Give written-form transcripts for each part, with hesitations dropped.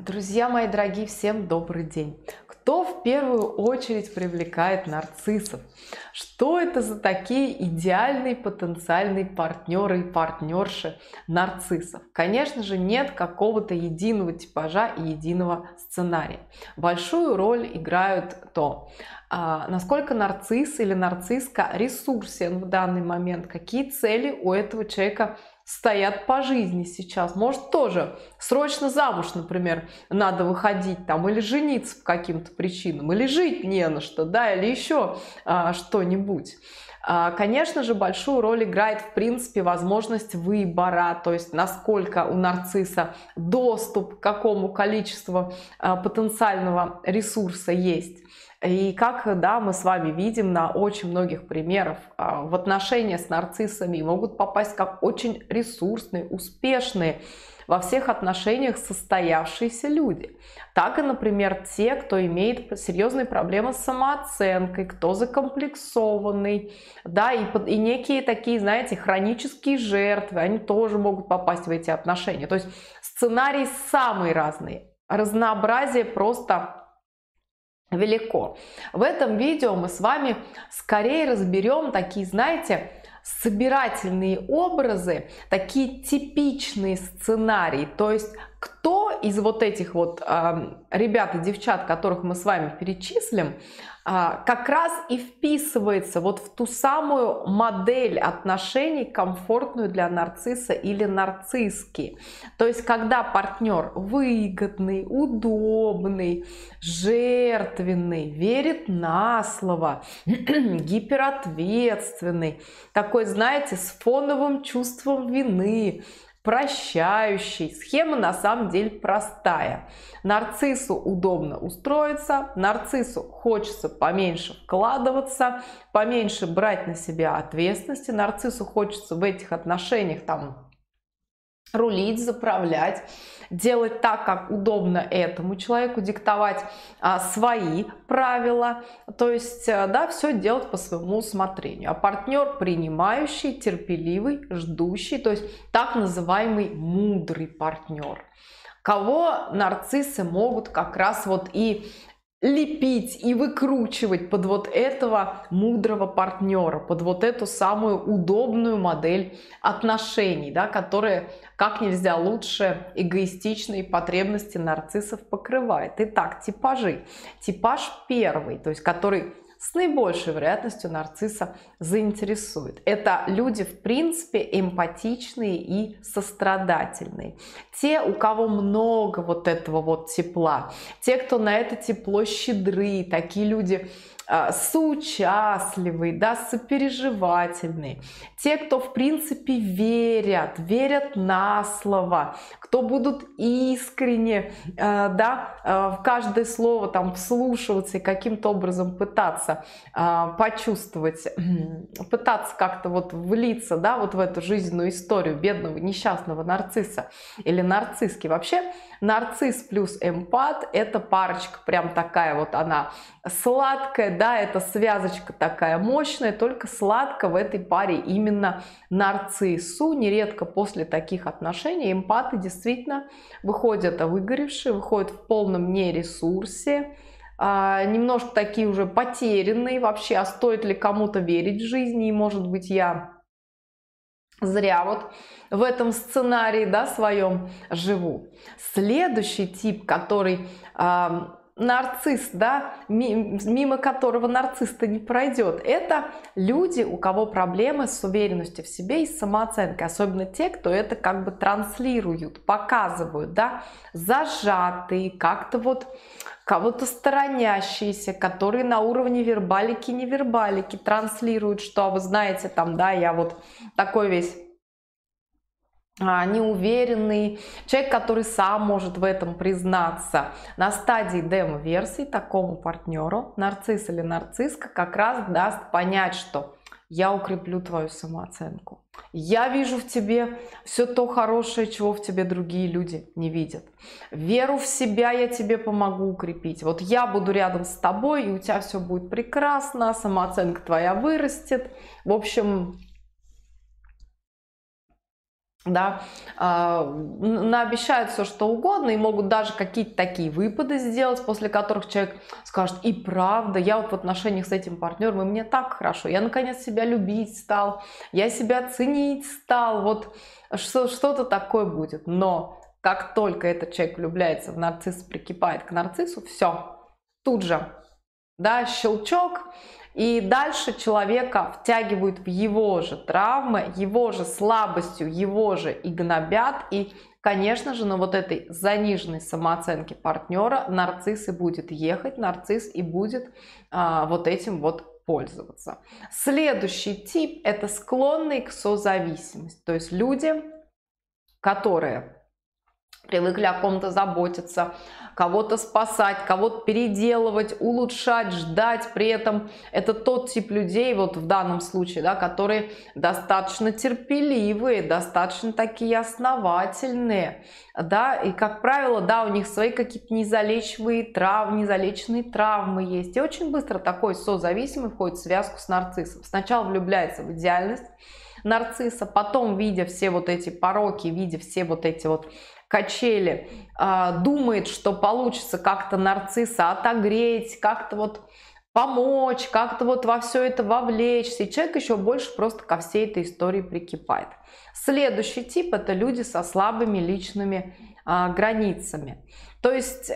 Друзья мои дорогие, всем добрый день! Кто в первую очередь привлекает нарциссов? Что это за такие идеальные потенциальные партнеры и партнерши нарциссов? Конечно же, нет какого-то единого типажа и единого сценария. Большую роль играют то, насколько нарцисс или нарцисска ресурсен в данный момент, какие цели у этого человека стоят по жизни сейчас. Может, тоже срочно замуж, например, надо выходить там, или жениться по каким-то причинам, или жить не на что, да, или еще что-нибудь. Конечно же, большую роль играет, в принципе, возможность выбора, то есть насколько у нарцисса доступ к какому количеству потенциального ресурса есть. И как, да, мы с вами видим на очень многих примерах, в отношения с нарциссами могут попасть как очень ресурсные, успешные, во всех отношениях состоявшиеся люди. Так и, например, те, кто имеет серьезные проблемы с самооценкой, кто закомплексованный, да, и некие такие, знаете, хронические жертвы, они тоже могут попасть в эти отношения. То есть сценарии самые разные, разнообразие просто велико. В этом видео мы с вами скорее разберем такие, знаете, собирательные образы, такие типичные сценарии, то есть кто из вот этих вот ребят и девчат, которых мы с вами перечислим, как раз и вписывается вот в ту самую модель отношений, комфортную для нарцисса или нарцисски. То есть когда партнер выгодный, удобный, жертвенный, верит на слово, гиперответственный, такой, знаете, с фоновым чувством вины, прощающий. Схема на самом деле простая. Нарциссу удобно устроиться, нарциссу хочется поменьше вкладываться, поменьше брать на себя ответственности, нарциссу хочется в этих отношениях там рулить, заправлять, делать так, как удобно этому человеку, диктовать свои правила, то есть, да, все делать по своему усмотрению. А партнер принимающий, терпеливый, ждущий, то есть так называемый мудрый партнер, кого нарциссы могут как раз вот и лепить и выкручивать под вот этого мудрого партнера, под вот эту самую удобную модель отношений, да, которая как нельзя лучше эгоистичные потребности нарциссов покрывает. Итак, типажи. Типаж первый, то есть который с наибольшей вероятностью нарцисса заинтересует. Это люди, в принципе, эмпатичные и сострадательные. Те, у кого много вот этого вот тепла, те, кто на это тепло щедры, такие люди соучастливые, да, сопереживательные. Те, кто, в принципе, верят на слово, кто будут искренне, да, в каждое слово там вслушиваться и каким-то образом пытаться почувствовать, пытаться как-то вот влиться, да, вот в эту жизненную историю бедного несчастного нарцисса или нарцисски. Вообще нарцисс плюс эмпат — это парочка прям такая вот, она сладкая, да, это связочка такая мощная, только сладко в этой паре именно нарциссу. Нередко после таких отношений эмпаты действительно выходят выгоревшие, выходят в полном нересурсе, немножко такие уже потерянные вообще, а стоит ли кому-то верить в жизни, и может быть я зря вот в этом сценарии, да, своем живу. Следующий тип, который... нарцисс, да, мимо которого нарцисс-то не пройдет, это люди, у кого проблемы с уверенностью в себе и самооценкой, особенно те, кто это как бы транслируют, показывают, да, зажатые, как-то вот кого-то сторонящиеся, которые на уровне вербалики, невербалики транслируют, что, вы знаете, там, да, я вот такой весь неуверенный, человек, который сам может в этом признаться. На стадии демо-версии такому партнеру нарцисс или нарцисска как раз даст понять, что я укреплю твою самооценку, я вижу в тебе все то хорошее, чего в тебе другие люди не видят, веру в себя я тебе помогу укрепить, вот я буду рядом с тобой, и у тебя все будет прекрасно, самооценка твоя вырастет, в общем, да, наобещают все что угодно и могут даже какие-то такие выпады сделать, после которых человек скажет: и правда, я вот в отношениях с этим партнером, и мне так хорошо, я наконец себя любить стал, я себя ценить стал, вот что-то такое будет. Но как только этот человек влюбляется в нарцисса, прикипает к нарциссу, все, тут же, да, щелчок. И дальше человека втягивают в его же травмы, его же слабостью, его же и гнобят. И, конечно же, на вот этой заниженной самооценке партнера нарцисс и будет ехать, нарцисс и будет вот этим вот пользоваться. Следующий тип – это склонные к созависимости. То есть люди, которые привыкли о ком-то заботиться, кого-то спасать, кого-то переделывать, улучшать, ждать. При этом это тот тип людей, вот в данном случае, да, которые достаточно терпеливые, достаточно такие основательные, да, и, как правило, да, у них свои какие-то незалеченные травмы есть. И очень быстро такой созависимый входит в связку с нарциссом. Сначала влюбляется в идеальность нарцисса, потом, видя все вот эти пороки, видя все вот эти вот качели, думает, что получится как-то нарцисса отогреть, как-то вот помочь, как-то вот во все это вовлечься, и человек еще больше просто ко всей этой истории прикипает. Следующий тип – это люди со слабыми личными границами. То есть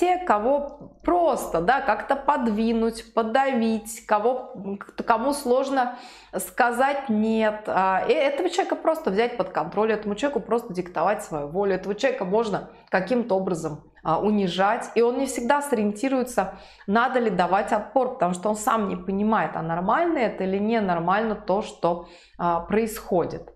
те, кого просто, да, как-то подвинуть, подавить, кому сложно сказать «нет». И этого человека просто взять под контроль, этому человеку просто диктовать свою волю, этого человека можно каким-то образом унижать, и он не всегда сориентируется, надо ли давать отпор, потому что он сам не понимает, а нормально это или ненормально то, что происходит.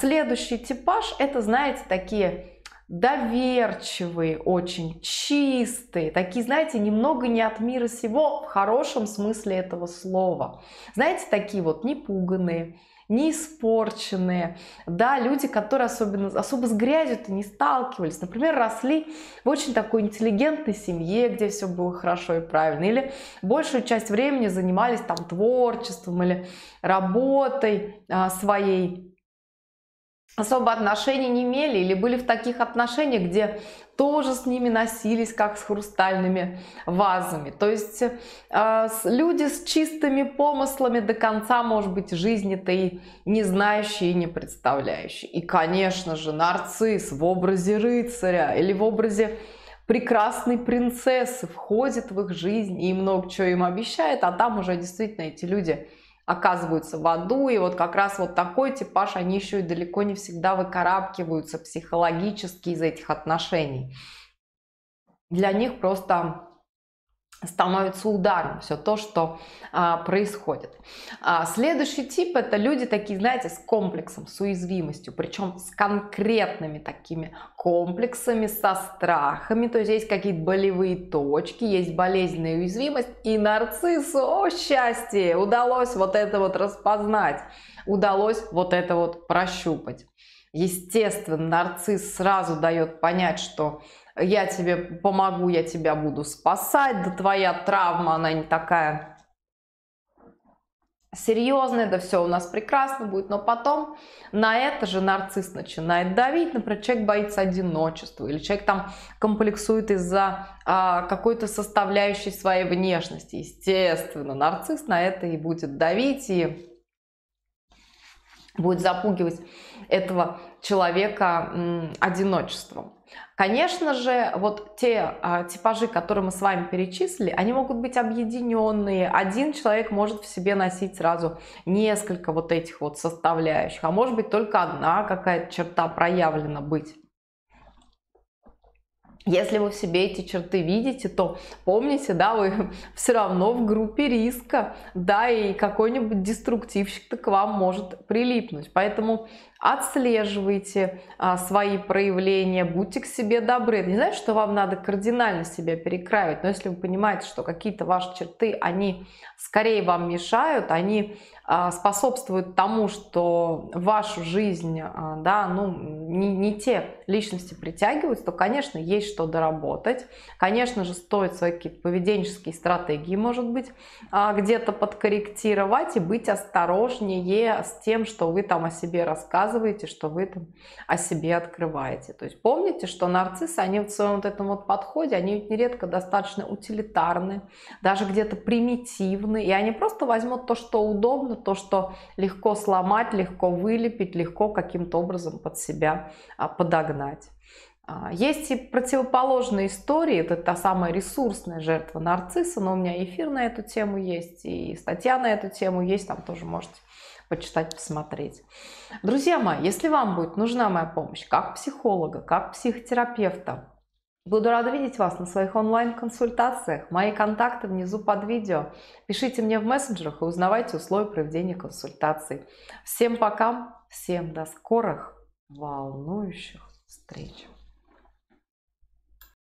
Следующий типаж – это, знаете, такие доверчивые, очень чистые, такие, знаете, немного не от мира сего в хорошем смысле этого слова. Знаете, такие вот непуганные, не испорченные, да, люди, которые особо с грязью-то не сталкивались, например, росли в очень такой интеллигентной семье, где все было хорошо и правильно, или большую часть времени занимались там творчеством или работой своей, особо отношений не имели или были в таких отношениях, где тоже с ними носились как с хрустальными вазами. То есть люди с чистыми помыслами до конца, может быть, жизни-то и не знающие, и не представляющие. И, конечно же, нарцисс в образе рыцаря или в образе прекрасной принцессы входит в их жизнь и много чего им обещает, а там уже действительно эти люди оказываются в аду, и вот как раз вот такой типаж, они еще и далеко не всегда выкарабкиваются психологически из этих отношений. Для них просто становится ударом все то, что происходит. Следующий тип – это люди такие, знаете, с комплексом, с уязвимостью, причем с конкретными такими комплексами, со страхами, то есть есть какие-то болевые точки, есть болезненная уязвимость, и нарциссу, о счастье, удалось вот это вот распознать, удалось вот это вот прощупать. Естественно, нарцисс сразу дает понять, что я тебе помогу, я тебя буду спасать, да твоя травма, она не такая серьезная, да все у нас прекрасно будет. Но потом на это же нарцисс начинает давить, например, человек боится одиночества, или человек там комплексует из-за какой-то составляющей своей внешности. Естественно, нарцисс на это и будет давить, и будет запугивать этого человека одиночеством. Конечно же, вот те типажи, которые мы с вами перечислили, они могут быть объединенные. Один человек может в себе носить сразу несколько вот этих вот составляющих, а может быть только одна какая-то черта проявлена быть. Если вы в себе эти черты видите, то помните, да, вы все равно в группе риска, да, и какой-нибудь деструктивщик-то к вам может прилипнуть. Поэтому отслеживайте свои проявления, будьте к себе добры. Это не значит, что вам надо кардинально себя перекраивать, но если вы понимаете, что какие-то ваши черты, они скорее вам мешают, они способствуют тому, что в вашу жизнь, да, ну, не те личности притягиваются, то, конечно, есть что доработать. Конечно же, стоит свои какие-то поведенческие стратегии, может быть, где-то подкорректировать и быть осторожнее с тем, что вы там о себе рассказываете, показываете, что вы там о себе открываете. То есть помните, что нарциссы, они в своем вот этом вот подходе, они ведь нередко достаточно утилитарны, даже где-то примитивны, и они просто возьмут то, что удобно, то, что легко сломать, легко вылепить, легко каким-то образом под себя подогнать. Есть и противоположные истории, это та самая ресурсная жертва нарцисса, но у меня эфир на эту тему есть, и статья на эту тему есть, там тоже можете почитать, посмотреть. Друзья мои, если вам будет нужна моя помощь как психолога, как психотерапевта, буду рада видеть вас на своих онлайн-консультациях. Мои контакты внизу под видео. Пишите мне в мессенджерах и узнавайте условия проведения консультаций. Всем пока, всем до скорых волнующих встреч.